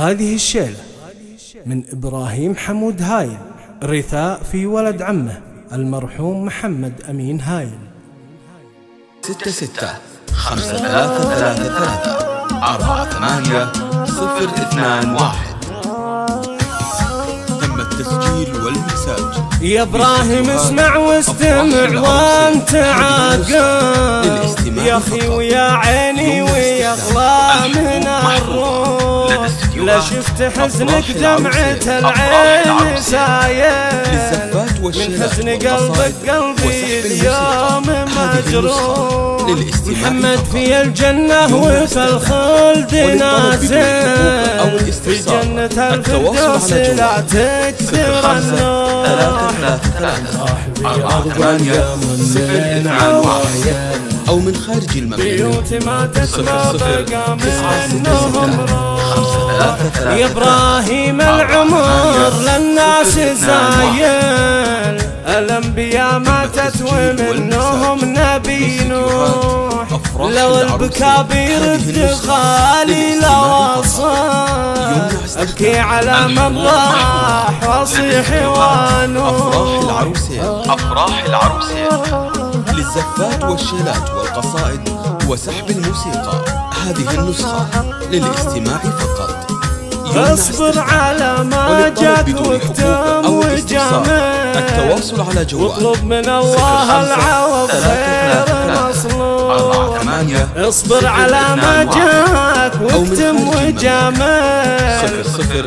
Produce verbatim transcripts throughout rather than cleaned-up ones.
هذه الشيلة من إبراهيم حمود هايل، رثاء في ولد عمه المرحوم محمد أمين هايل. ستة ستة خمسة ثلاثة ثلاثة ثلاثة أربعة ثمانية صفر اثنان واحد. تم التسجيل والمساج. يا إبراهيم اسمع واستمع وانت عاقل، يا أخي ويا عيني ويا غلامنا الروح، لا شفت حزنك دمعة العين سايل، من حزن قلبك قلبي اليوم مجروح. محمد في الجنة وفي الخلد نازل، في جنة الفردوس لا تكثر النار. أو من خارج المملكة بيوت ما تسمع برقم عنهم راح. يا إبراهيم العمر للناس زايل، الأنبياء ماتت ومنهم نبي نوح، لو البكابير الدخالي لواصل، أبكي على من راح وأصيح وأنوح. أفراح العروسين، للزفات والشيلات والقصائد وسحب الموسيقى. هذه النسخة للاستماع فقط. اصبر على ما جاك واكتم وجامل، التواصل على جوال واطلب من الله العوض خير مصلوب. اصبر على ما جاك واكتم وجامل،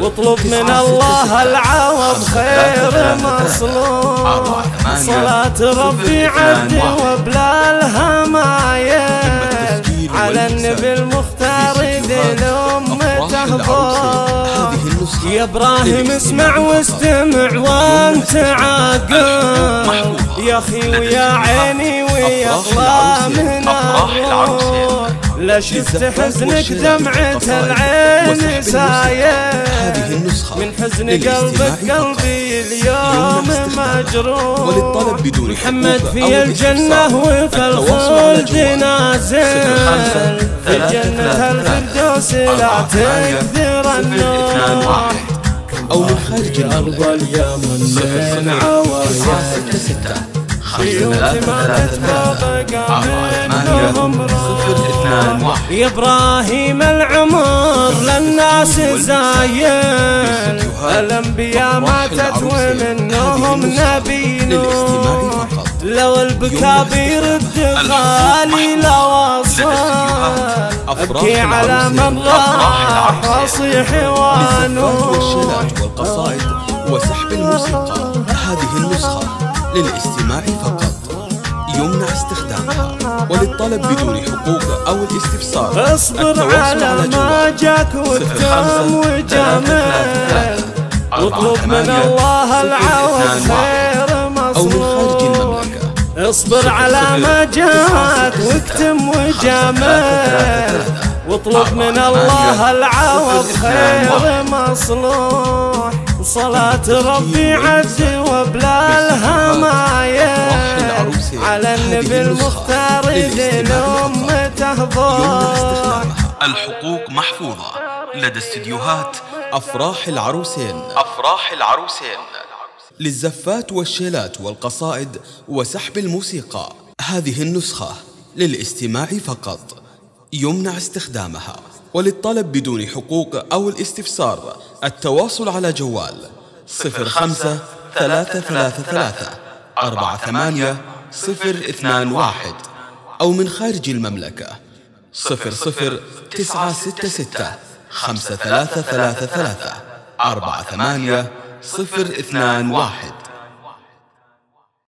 واطلب من الله العوض خير مصلوب. صلاة ربي عبدي وبلا الهمايل، على النبي المختار دلوم تهضر. يا إبراهيم اسمع واستمع وانت عاقل، يا أخي ويا عيني ويا غلامنا الروح، لا شفت حزنك دمعة العين سايل، من حزن قلبك قلبي اليوم مجروح. محمد في الجنة وفي الخلد نازل، في جنة الفردوس لا تكثر النار. أو من خارج الأرض اليمن من عوايا، يا إبراهيم العمر للناس زايل، الأنبياء ماتت ومنهم نبي نوح، لو البكابير الدخالي لواصل، أبكي على من راح وأصيح وأنوح. والشيلات والقصائد وسحب الموسيقى. هذه النسخة للاستماع فقط، يمنع استخدامها، وللطلب بدون حقوق أو الاستفسار. اصبر على ما جاك واكتم وجامل، واطلب من الله العوض خير مصروف. اصبر على ما جاك واكتم وجامل، واطلب من الله العوض خير مصلوح. صلاة ربي عزي وبلا الهمايل، على النبي المختار دلوم تهضر. الحقوق محفوظة لدى استديوهات أفراح العروسين. أفراح العروسين، للزفات والشيلات والقصائد وسحب الموسيقى. هذه النسخة للاستماع فقط، يمنع استخدامها، وللطلب بدون حقوق أو الاستفسار. التواصل على جوال صفر خمسة ثلاثة ثلاثة ثلاثة أربعة ثمانية صفر اثنان واحد، أو من خارج المملكة صفر صفر تسعة ستة ستة خمسة ثلاثة ثلاثة ثلاثة أربعة ثمانية صفر اثنان واحد.